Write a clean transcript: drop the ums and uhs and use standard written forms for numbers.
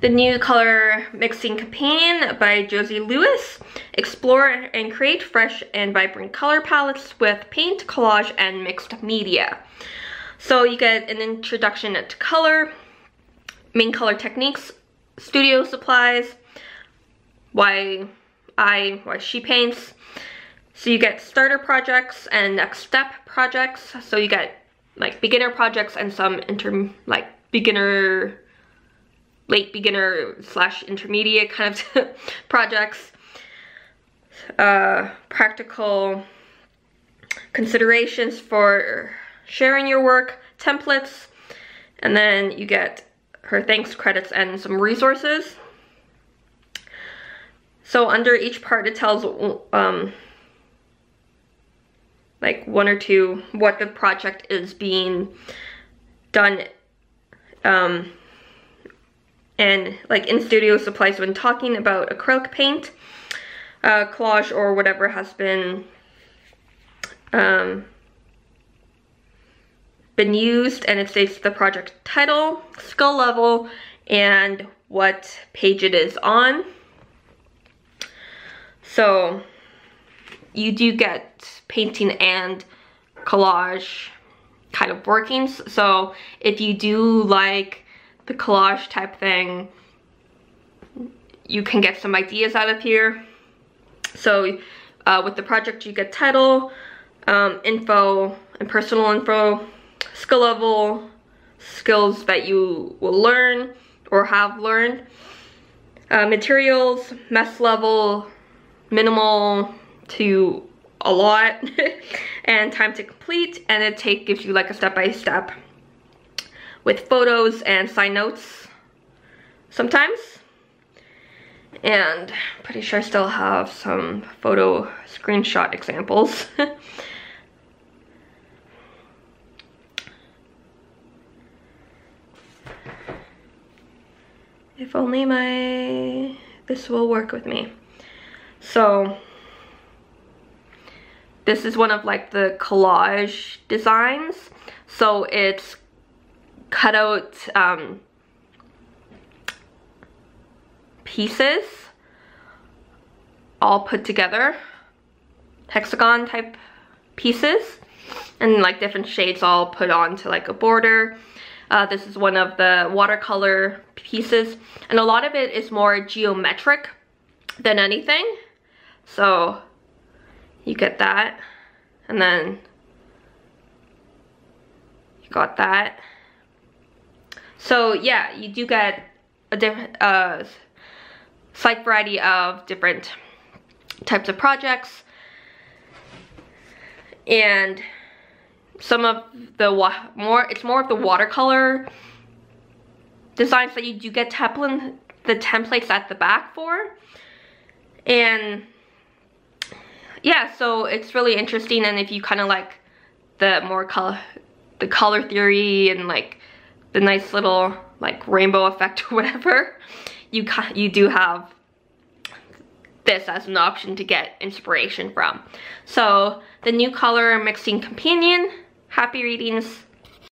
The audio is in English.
The New Color Mixing Companion by Josie Lewis. Explore and create fresh and vibrant color palettes with paint, collage, and mixed media. So you get an introduction to color, main color techniques, studio supplies, why she paints. So you get starter projects and next step projects. So you get like beginner projects and some late beginner / intermediate kind of projects. Practical considerations for sharing your work, templates, and then you get her thanks, credits, and some resources. So under each part it tells like one or two what the project is being done and like in studio supplies when talking about acrylic paint, collage, or whatever has been used, and it states the project title, skill level, and what page it is on. So you do get painting and collage kind of workings. So if you do like the collage type thing, you can get some ideas out of here. So with the project you get title, info and personal info, skill level, skills that you will learn or have learned, materials, mess level, minimal to a lot, and time to complete, and it gives you like a step-by-step with photos and side notes sometimes. And pretty sure I still have some photo screenshot examples. If only this will work with me. So this is one of like the collage designs. So it's cut out pieces all put together, hexagon type pieces, and like different shades all put onto like a border. This is one of the watercolor pieces, and a lot of it is more geometric than anything, so you get that, and then you got that. So yeah, you do get a different slight variety of different types of projects, and some of the it's more of the watercolor designs that you do get the templates at the back for. And yeah, so it's really interesting, and if you kind of like the more color theory and like the nice little like rainbow effect or whatever, you do have this as an option to get inspiration from. So The New Color Mixing Companion. Happy readings.